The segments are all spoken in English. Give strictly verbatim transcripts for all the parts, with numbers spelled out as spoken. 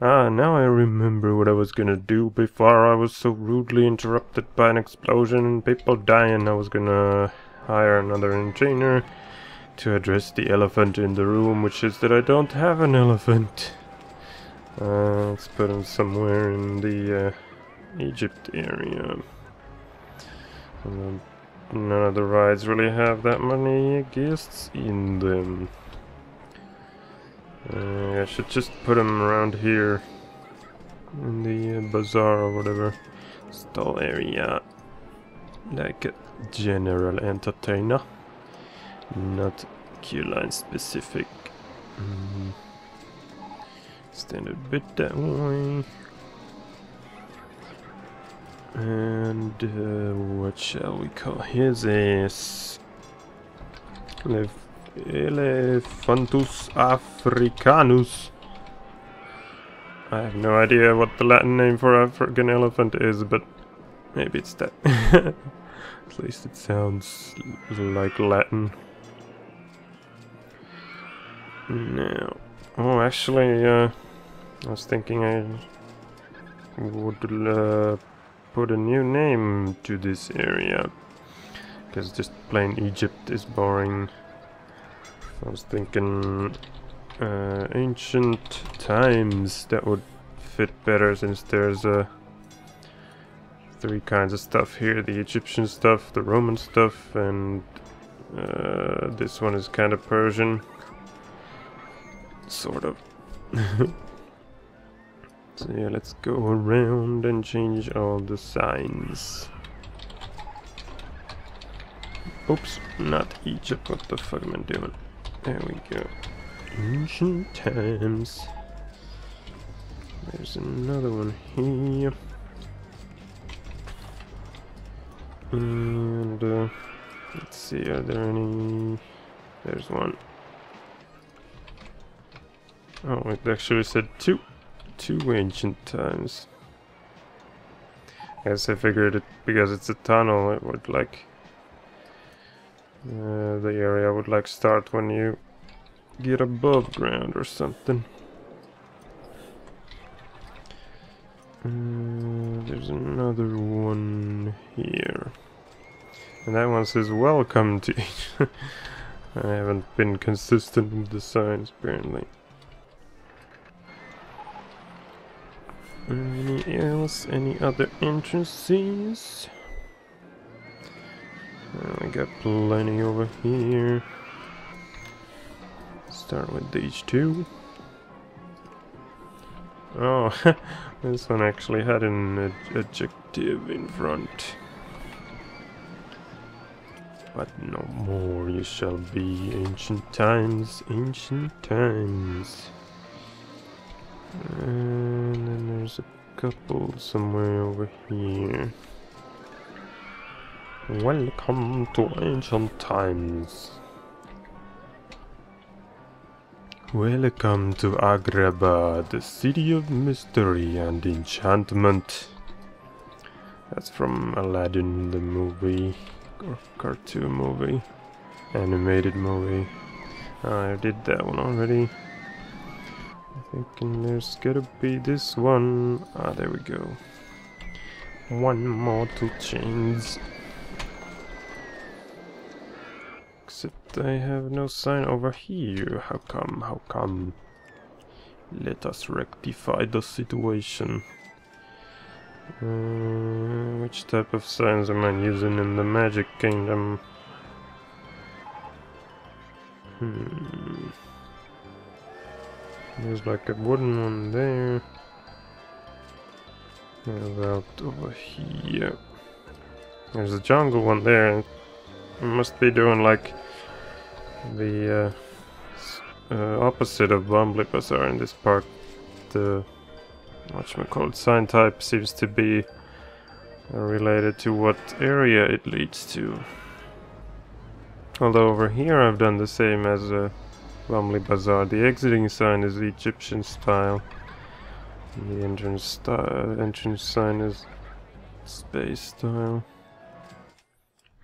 Ah, now I remember what I was gonna do before I was so rudely interrupted by an explosion and people dying. I was gonna hire another engineer to address the elephant in the room, which is that I don't have an elephant. Uh, let's put him somewhere in the uh, Egypt area. And none of the rides really have that many guests in them. Uh, I should just put them around here in the uh, bazaar or whatever stall area, like a general entertainer, not Q-line specific. Mm-hmm. Stand a bit that way, and uh, what shall we call his ass? Left. Elephantus Africanus. I have no idea what the Latin name for African elephant is, but maybe it's that. At least it sounds like Latin. No. Oh, actually, uh, I was thinking I would uh, put a new name to this area, because just plain Egypt is boring. I was thinking uh, ancient times, that would fit better, since there's uh, three kinds of stuff here: the Egyptian stuff, the Roman stuff, and uh, this one is kind of Persian, sort of. So yeah, let's go around and change all the signs. Oops, not Egypt, what the fuck am I doing? There we go. Ancient times. There's another one here. And uh, let's see, are there any... There's one. Oh, it actually said two. Two ancient times. I guess I figured it, because it's a tunnel, it would like... Uh, the area would like start when you get above ground or something. Uh, there's another one here, and that one says "Welcome to." I haven't been consistent with the signs apparently. Any else? Any other entrances? I got plenty over here. Start with these two. Oh, this one actually had an ad adjective in front. But no more, you shall be ancient times, ancient times. And then there's a couple somewhere over here. Welcome to ancient times. Welcome to Agrabah, the city of mystery and enchantment. That's from Aladdin, the movie, or cartoon movie, animated movie. I did that one already. I'm thinking there's gotta be this one. Ah, there we go. One more to change. Except I have no sign over here. How come? How come? Let us rectify the situation. Uh, which type of signs am I using in the Magic Kingdom? Hmm. There's like a wooden one there. What about over here? There's a jungle one there. I must be doing like the uh, uh, opposite of Lombly Bazaar in this park. The whatchamacallit sign type seems to be uh, related to what area it leads to. Although over here I've done the same as uh, Lombly Bazaar. The exiting sign is the Egyptian style. And the entrance style, entrance sign is space style.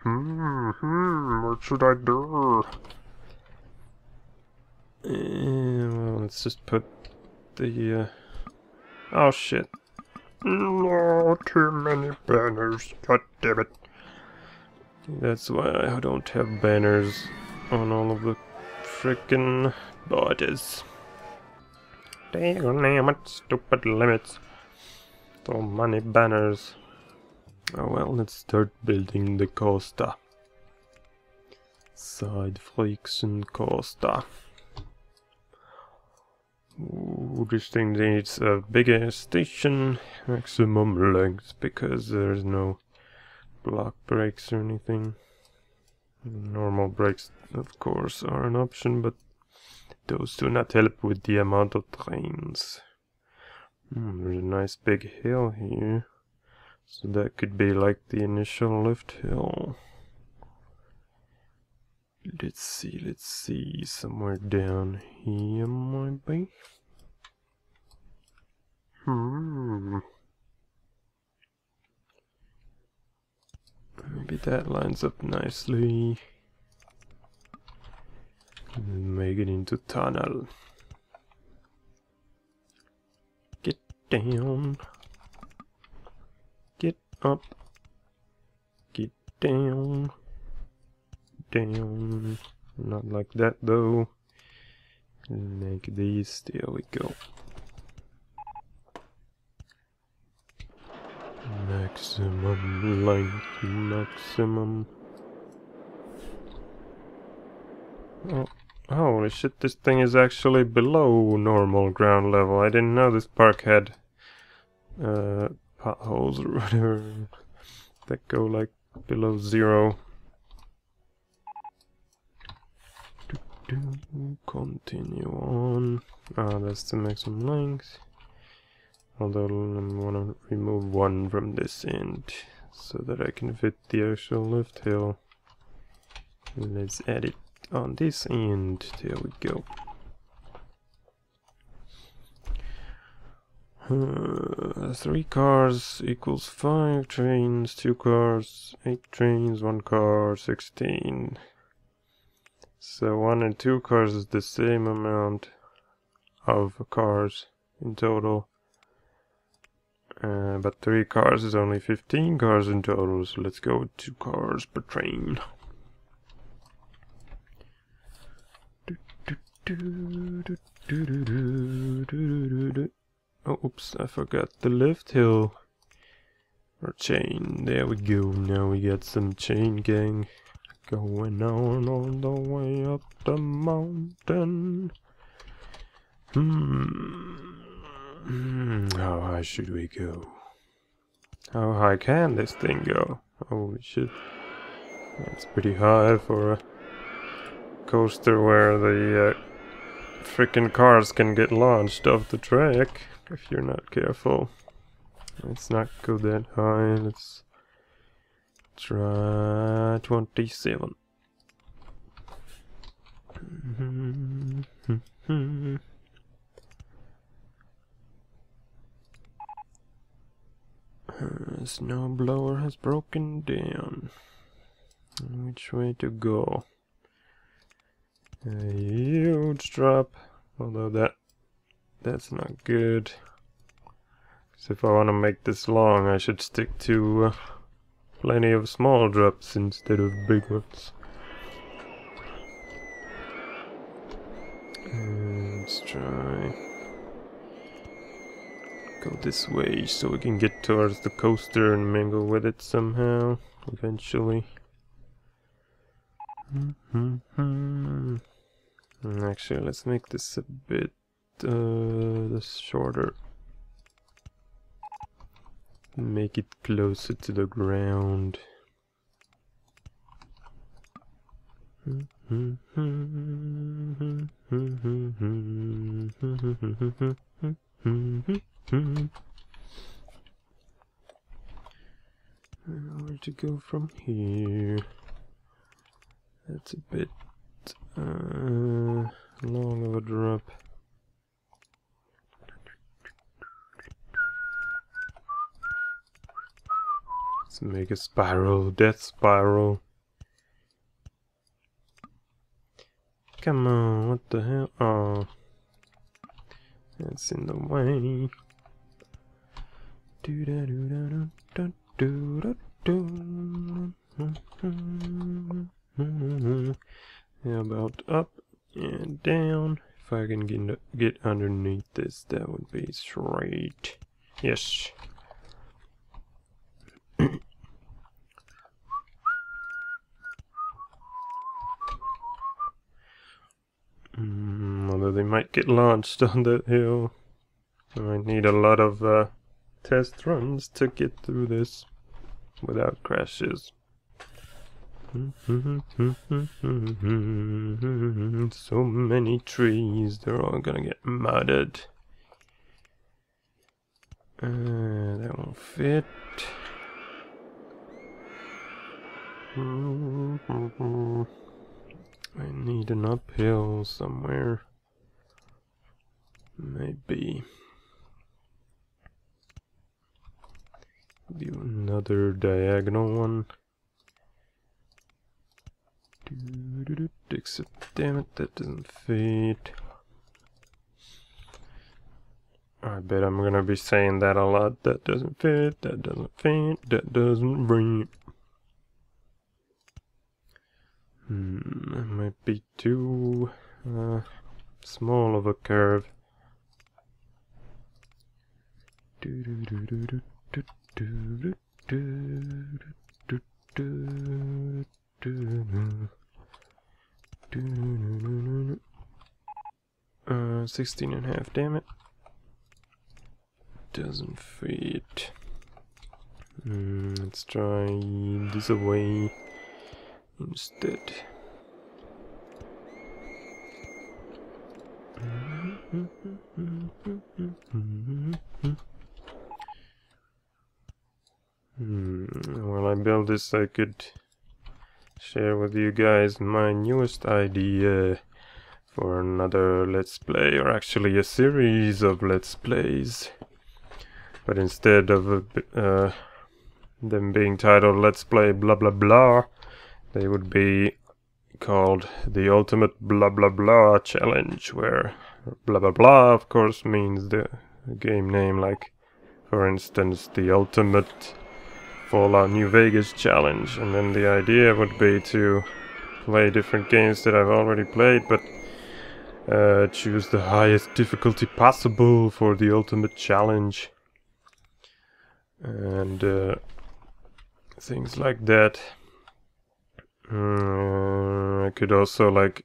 Hmm, hmm, what should I do? Uh, well, let's just put the uh, Oh shit. No, too many banners. God damn it. That's why I don't have banners on all of the frickin' borders. Damn it, stupid limits. So many banners. Oh well, let's start building the costa. Side friction costa. Ooh, this thing needs a bigger station, maximum length, because there's no block brakes or anything. Normal brakes, of course, are an option, but those do not help with the amount of trains. Hmm, there's a nice big hill here, so that could be like the initial lift hill. Let's see, let's see, somewhere down here might be. Hmm. Maybe that lines up nicely. Make it into tunnel. Get down. Get up. Get down. Down. Not like that though. Make these, there we go. Maximum length, maximum. Oh, holy shit, this thing is actually below normal ground level. I didn't know this park had uh, potholes or whatever that go like below zero. Continue on. Ah, that's the maximum length. Although I want to remove one from this end so that I can fit the actual lift hill. Let's add it on this end. There we go. Uh, three cars equals five trains, two cars, eight trains, one car, sixteen. So one and two cars is the same amount of cars in total, uh, but three cars is only fifteen cars in total, so let's go with two cars per train. Oh, oops, I forgot the lift hill or chain. There we go, now we got some chain gang. Going on all the way up the mountain. Hmm. How high should we go? How high can this thing go? Holy shit. That's pretty high for a coaster where the uh, freaking cars can get launched off the track if you're not careful. Let's not go that high. Let's try twenty-seven. Snowblower has broken down. Which way to go? A huge drop. Although that that's not good. Because if I want to make this long, I should stick to Uh, plenty of small drops instead of big ones. And let's try go this way so we can get towards the coaster and mingle with it somehow eventually. Mm-hmm. Actually, let's make this a bit uh, shorter. Make it closer to the ground. Where to go from here? That's a bit uh, long of a drop. Let's make a spiral, death spiral. Come on, what the hell? Oh, that's in the way. How about up and down? If I can get, get underneath this, that would be straight. Yes. Mm, although they might get launched on that hill. So I need a lot of uh, test runs to get through this without crashes. So many trees, they're all gonna get murdered. Uh, that won't fit. I need an uphill somewhere. Maybe. Do another diagonal one. Except, damn it, that doesn't fit. I bet I'm gonna be saying that a lot. That doesn't fit, that doesn't fit, that doesn't bring it. Hmm, it might be too uh, small of a curve. Uh, sixteen and a half, damn it. Doesn't fit. Mm, let's try this away instead. Mm, while I build this, I could share with you guys my newest idea for another Let's Play, or actually a series of Let's Plays. But instead of uh, them being titled Let's Play blah blah blah, they would be called the Ultimate Blah Blah Blah Challenge, where blah blah blah of course means the game name, like for instance the Ultimate Fallout New Vegas Challenge. And then the idea would be to play different games that I've already played, but uh, choose the highest difficulty possible for the ultimate challenge, and uh, things like that. Mm, I could also like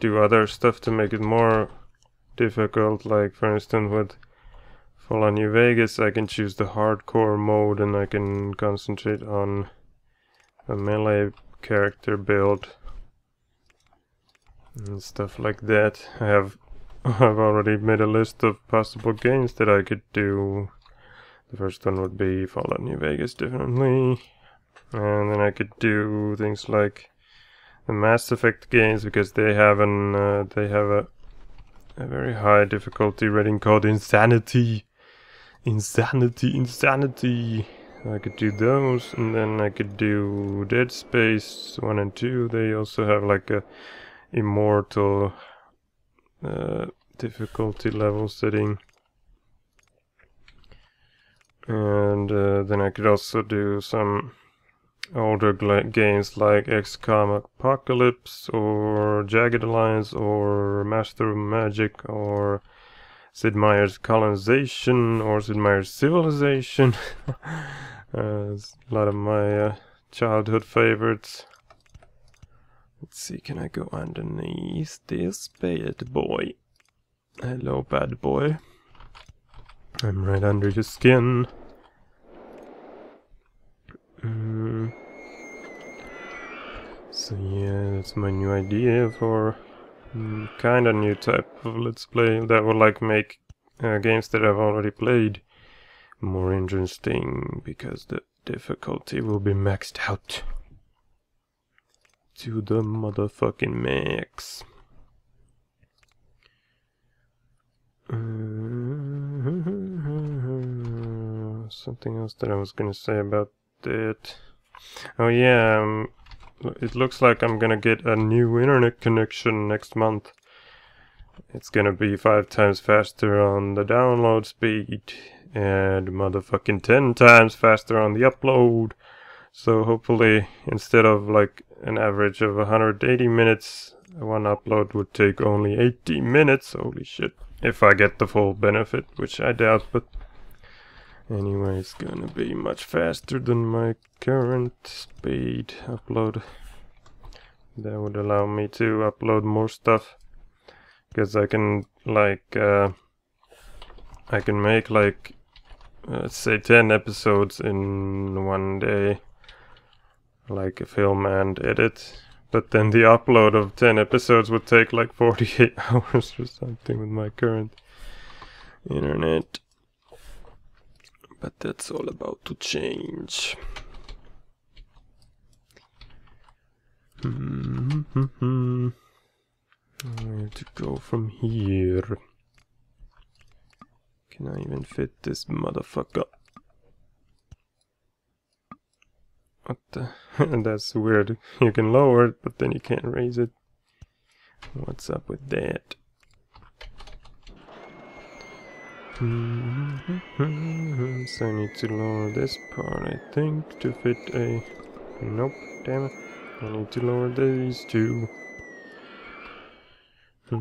do other stuff to make it more difficult, like for instance with Fallout New Vegas I can choose the hardcore mode and I can concentrate on a melee character build and stuff like that. I have I've already made a list of possible games that I could do. The first one would be Fallout New Vegas, definitely, and then I could do things like the Mass Effect games, because they have an uh, they have a, a very high difficulty rating called Insanity, Insanity, Insanity. I could do those, and then I could do Dead Space one and two. They also have like a immortal uh, difficulty level setting. And uh, then I could also do some older games like X COM Apocalypse, or Jagged Alliance, or Master of Magic, or Sid Meier's Colonization, or Sid Meier's Civilization. Uh, a lot of my uh, childhood favorites. Let's see, can I go underneath this bad boy? Hello, bad boy. I'm right under your skin. Mm. So yeah, that's my new idea for mm, kind of new type of Let's Play that would like make uh, games that I've already played more interesting, because the difficulty will be maxed out to the motherfucking max. Uh, something else that I was gonna say about that. Oh yeah, um, it looks like I'm gonna get a new internet connection next month. It's gonna be five times faster on the download speed, and motherfucking ten times faster on the upload. So hopefully instead of like an average of one hundred eighty minutes, one upload would take only eighty minutes. Holy shit. If I get the full benefit, which I doubt, but anyway, it's gonna be much faster than my current speed upload. That would allow me to upload more stuff, because I can like uh, I can make like uh, let's say ten episodes in one day, like a film and edit, but then the upload of ten episodes would take like forty-eight hours or something with my current internet. But that's all about to change. Mm-hmm. I have to go from here. Can I even fit this motherfucker? What the? That's weird. You can lower it, but then you can't raise it. What's up with that? So I need to lower this part, I think, to fit a... Nope, damn it. I need to lower these two. I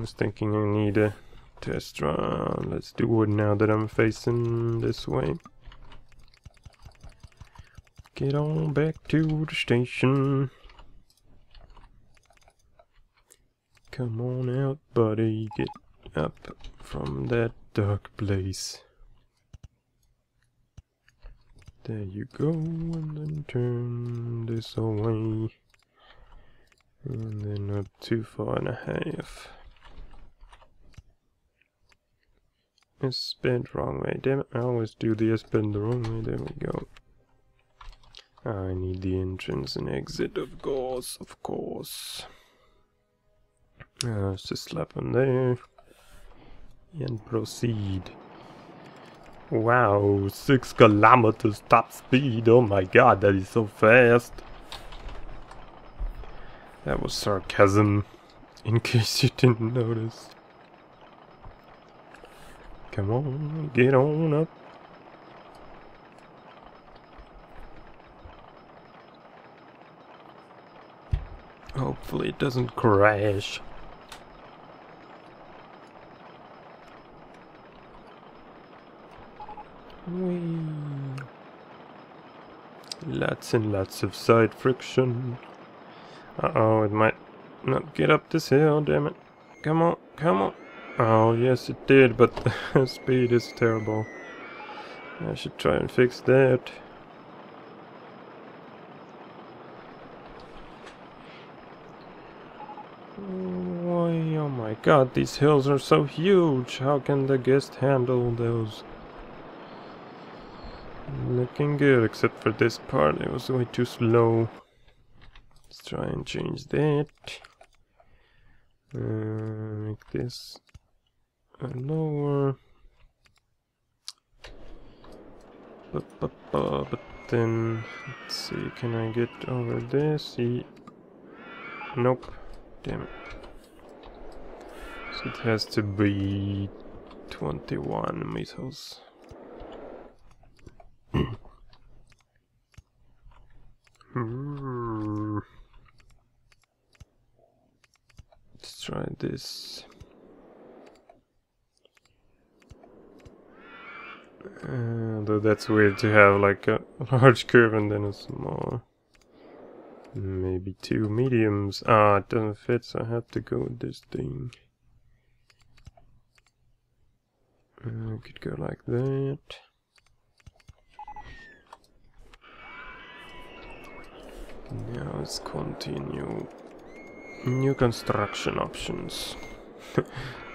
was thinking I need a test run. Let's do it now that I'm facing this way. Get on back to the station. Come on out, buddy. Get up from that dark place. There you go, and then turn this away. And then not too far and a half. S bend wrong way, damn it. I always do the S bend the wrong way, there we go. I need the entrance and exit, of course, of course. Uh, let's just slap on there. And proceed. Wow, six kilometers top speed. Oh my god, that is so fast. That was sarcasm, in case you didn't notice. Come on, get on up. Hopefully it doesn't crash. Whee. Lots and lots of side friction. Uh oh, it might not get up this hill, damn it. Come on, come on. Oh, yes, it did, but the speed is terrible. I should try and fix that. Oh my god, these hills are so huge. How can the guest handle those? Looking good, except for this part, it was way too slow. Let's try and change that. Uh, make this lower. Ba, ba, ba. But then, let's see, can I get over there? See? Nope. Damn it. So it has to be twenty-one meters. Let's try this. Uh, though that's weird to have like a large curve and then a small. Maybe two mediums. Ah, it doesn't fit, so I have to go with this thing. Uh, I could go like that. Now let's continue. New construction options.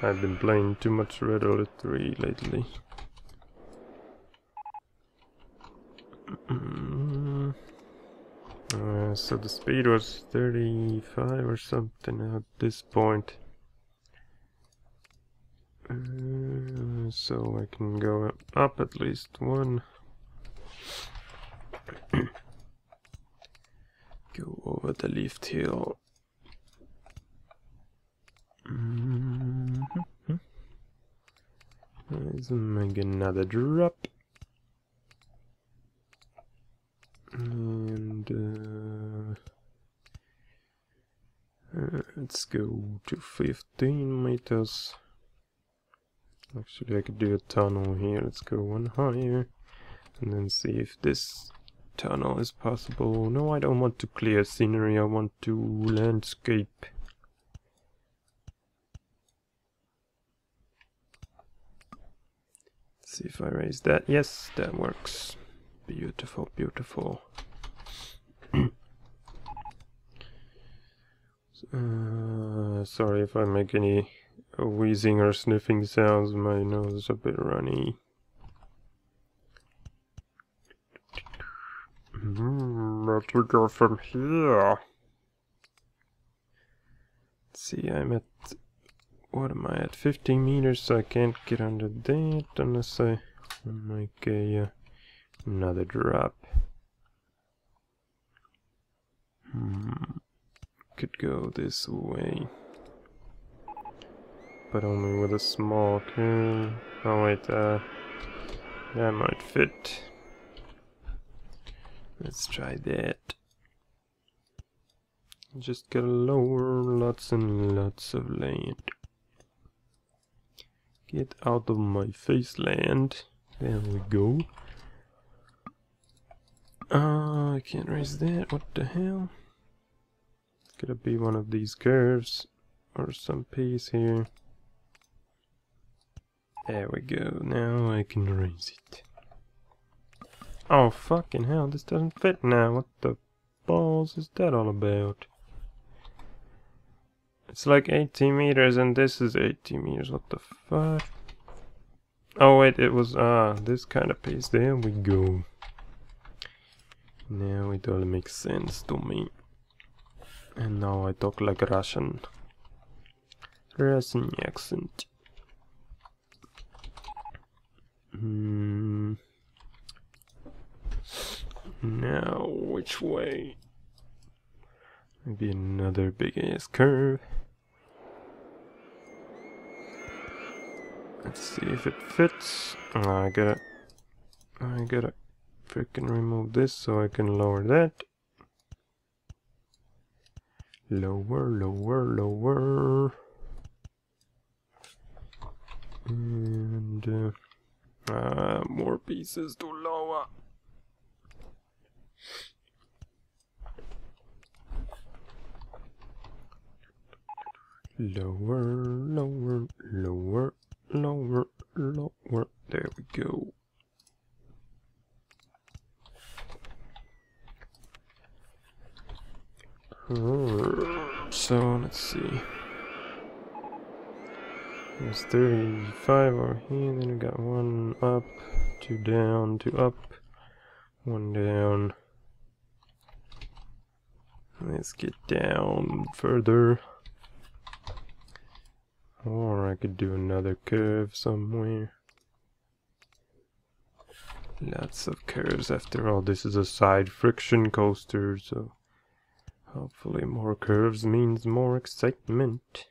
I've been playing too much Red Alert three lately. Mm-hmm. uh, so the speed was thirty-five or something at this point. Uh, so I can go up at least one. Go over the lift hill. Mm-hmm. Let's make another drop. And uh, uh, let's go to fifteen meters. Actually, I could do a tunnel here. Let's go one higher and then see if this tunnel is possible. No, I don't want to clear scenery, I want to landscape. Let's see if I raise that. Yes, that works. Beautiful, beautiful. uh, sorry if I make any wheezing or sniffing sounds, my nose is a bit runny. Where to go from here? Let's see, I'm at... what am I at? fifteen meters, so I can't get under that unless I make a... Uh, another drop. Hmm. Could go this way. But only with a small cube. Oh wait, uh... that might fit. Let's try that. Just gotta lower lots and lots of land. Get out of my face, land. There we go. Uh, I can't raise that. What the hell? It's gonna be one of these curves. Or some piece here. There we go. Now I can raise it. Oh fucking hell, this doesn't fit now. What the balls is that all about? It's like eighty meters and this is eighty meters, what the fuck? Oh wait, it was ah, this kind of piece, there we go. Now it all makes sense to me. And now I talk like Russian. Russian accent. Hmm... Now, which way? Maybe another big ass curve. Let's see if it fits. Oh, I gotta... I gotta freaking remove this so I can lower that. Lower, lower, lower. And... Uh, uh, more pieces to lower. Lower, lower, lower, lower, lower. There we go. So let's see. There's thirty-five over here. Then we got one up, two down, two up, one down. Let's get down further. Or I could do another curve somewhere. Lots of curves. After all, this is a side friction coaster, so hopefully more curves means more excitement.